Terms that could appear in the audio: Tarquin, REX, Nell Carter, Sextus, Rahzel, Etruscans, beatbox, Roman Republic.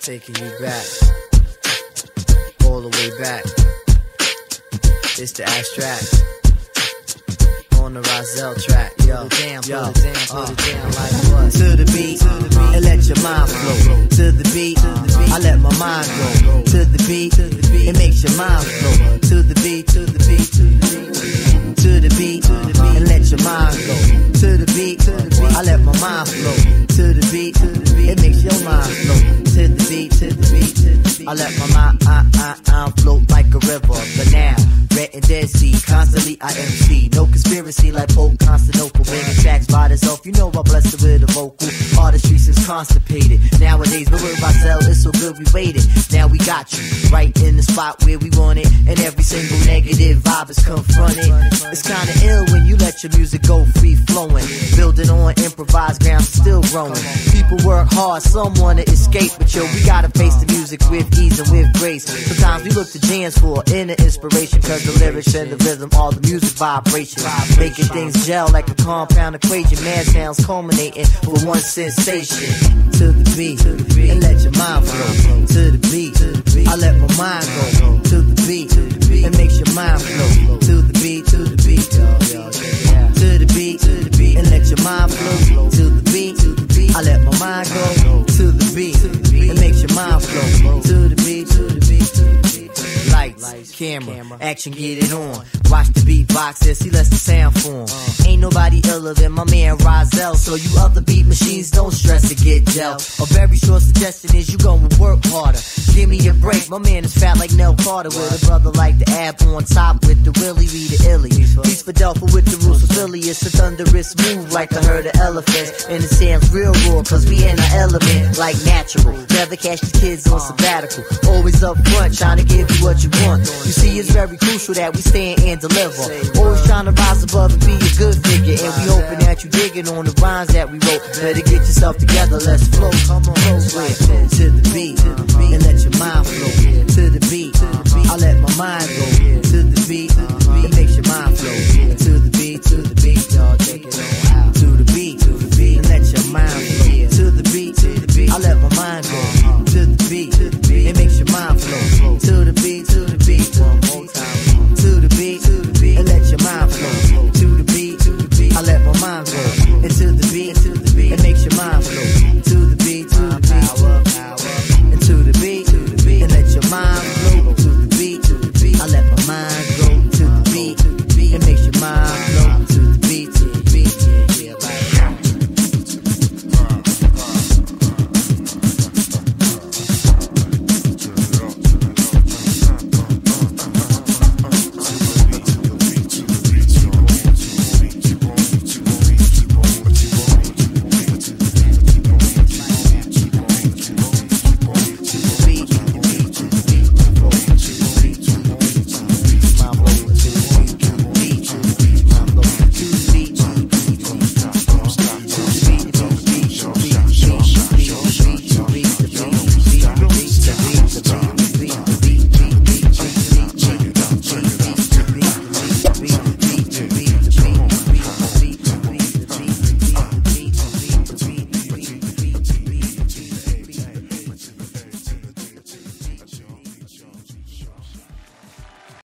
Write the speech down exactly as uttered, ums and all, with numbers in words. Taking you back, all the way back. It's the abstract on the Rahzel track. Yo, damn, yo, put it down, put uh, it down like what? To the beat, uh, and let your mind flow. To the beat, I let my mind go. To the beat, it makes your mind flow. To the beat, to the beat, to the beat, and let your mind go. To the beat, I let my mind flow. To the beat, it makes your mind flow. To the beat, to the beat, I let my mind I, I, I float like a river. But now, red and dead sea, constantly I M C. No conspiracy like Pope Constantinople. Banging tracks by itself, you know I blessed it with a vocal. Artistry since constipated. Nowadays, we're with ourselves, it's so good we waited. Now we got you, right in the spot where we want it. And every single negative vibe is confronted. It's kinda ill when you let your music go free flowing. Building on improvised ground, still growing. People work hard, some wanna escape. But yo, we gotta face the music with ease and with grace. Sometimes we look to jams for inner inspiration. Cause the lyrics and the rhythm are the music vibration. Making things gel like a compound equation. Mad sounds culminating with one sensation. To the beat, and let your mind flow. To the beat, I let my mind go. To the beat, and makes your mind flow. To the beat, to the beat, to the beat, and let your mind flow. To the beat, I let my mind go. To the beat, and makes your mind flow. To the beat, to the beat. Lights, camera, action, get it on. Watch the beatbox as he lets the sound form. Ain't nobody iller than my man Rahzel. So you other beat machines, don't stress to get gel. A very short suggestion is you gon' work harder. Give me a break, my man is fat like Nell Carter. With a brother like the ab on top with the willy, we the illy. He's Philadelphia with the rules of Philly. It's a thunderous move like a herd of elephants. And it sounds real raw cause we in our element like natural. Never catch the kids on sabbatical. Always up front trying to give you what you want. You see it's very crucial that we stand and deliver. Always trying to rise above and be a good figure. And we hoping that you digging on the rhymes that we wrote. Better get yourself together, let's flow. Come on, to the beat.